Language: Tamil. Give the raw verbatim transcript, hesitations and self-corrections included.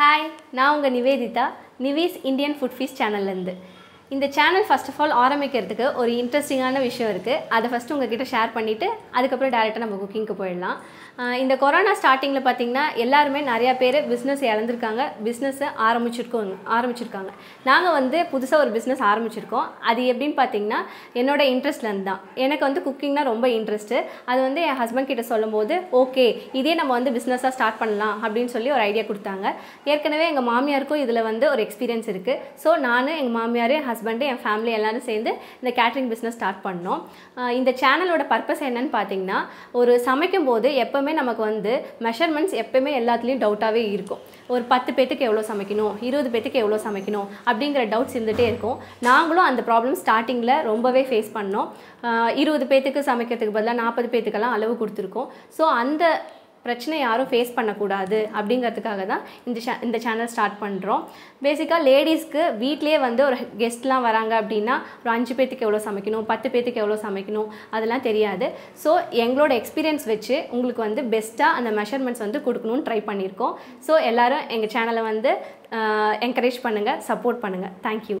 Hi, I am Nivedita, Nivedita's Indian Food Feast channel. In this channel, first of all, I am going to share an interesting issue. That first, I will share it and then directly we will cooking. In the corona starting, everyone has a business. We have a business. We have a business. That's why my interest is in cooking. That's why my husband said, okay, we will start a business. That's why I gave an idea. My mom has experience. So, I, my husband and family start the catering business. The channel's purpose is நமக்கு வந்து measurements எப்பமே எல்லாத்துலயும் டவுட்டாவே இருக்கும். ஒரு ten பேத்துக்கு எவ்வளவு சமைக்கணும், twenty பேத்துக்கு எவ்வளவு சமைக்கணும் அப்படிங்கற டவுட்ஸ் இருந்துட்டே இருக்கும். நாங்களும் அந்த problem ஸ்டார்டிங்ல ரொம்பவே ஃபேஸ் பண்ணோம். twenty பேத்துக்கு சமைக்கிறதுக்கு பதிலா forty பேத்துக்கு எல்லாம் அளவு கொடுத்திருக்கோம். சோ அந்த பிரச்சனை யாரும் ஃபேஸ் பண்ண கூடாது அப்படிங்கிறதுக்காக தான் இந்த இந்த சேனல் ஸ்டார்ட் பண்றோம். பேசிக்கா லேடீஸ்க்கு வீட்லயே வந்து ஒரு கெஸ்ட்லாம் வராங்க அப்படினா five பேத்துக்கு எவ்வளவு சமைக்கணும் ten பேத்துக்கு எவ்வளவு சமைக்கணும் அதெல்லாம் தெரியாது. சோ எங்களோட எக்ஸ்பீரியன்ஸ் வெச்சு உங்களுக்கு வந்து பெஸ்டா அந்த மெஷர்மென்ட்ஸ் வந்து கொடுக்கணும் ட்ரை பண்ணியிருக்கோம். சோ எல்லாரும் எங்க சேனலை வந்து என்கரேஜ் பண்ணுங்க, சப்போர்ட் பண்ணுங்க. Thank you.